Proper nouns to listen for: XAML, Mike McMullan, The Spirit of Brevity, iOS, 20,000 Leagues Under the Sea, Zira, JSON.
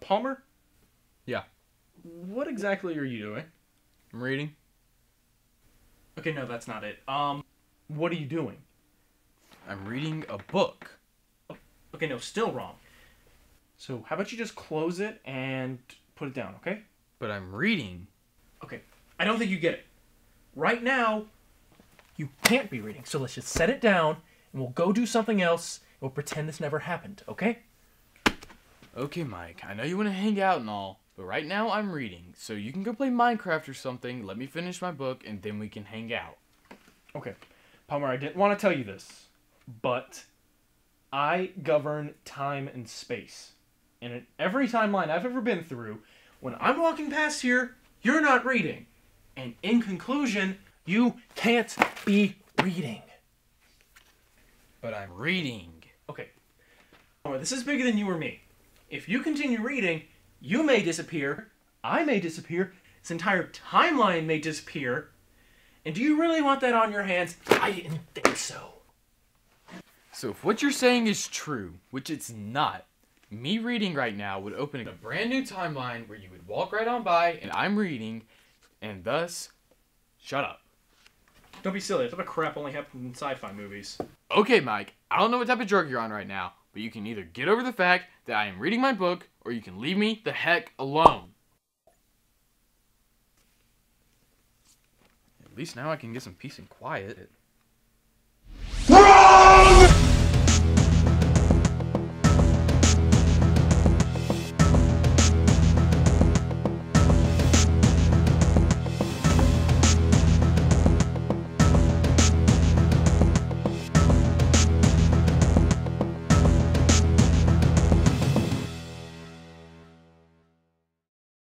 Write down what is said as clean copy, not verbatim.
Palmer? Yeah. What exactly are you doing? I'm reading. Okay, no, that's not it. What are you doing? I'm reading a book. Okay, no, still wrong. So, how about you just close it and put it down, okay? But I'm reading. Okay, I don't think you get it. Right now, you can't be reading, so let's just set it down, and we'll go do something else, and we'll pretend this never happened, okay? Okay, Mike, I know you want to hang out and all, but right now I'm reading, so you can go play Minecraft or something, let me finish my book, and then we can hang out. Okay, Palmer, I didn't want to tell you this, but I govern time and space. And in every timeline I've ever been through, when I'm walking past here, you're not reading. And in conclusion, you can't be reading. But I'm reading. Okay. Palmer, this is bigger than you or me. If you continue reading, you may disappear, I may disappear, this entire timeline may disappear. And do you really want that on your hands? I didn't think so. So if what you're saying is true, which it's not, me reading right now would open a brand new timeline where you would walk right on by and I'm reading, and thus, shut up. Don't be silly, that type of crap only happens in sci-fi movies. Okay, Mike, I don't know what type of drug you're on right now, but you can either get over the fact that I am reading my book, or you can leave me the heck alone. At least now I can get some peace and quiet. WRONG!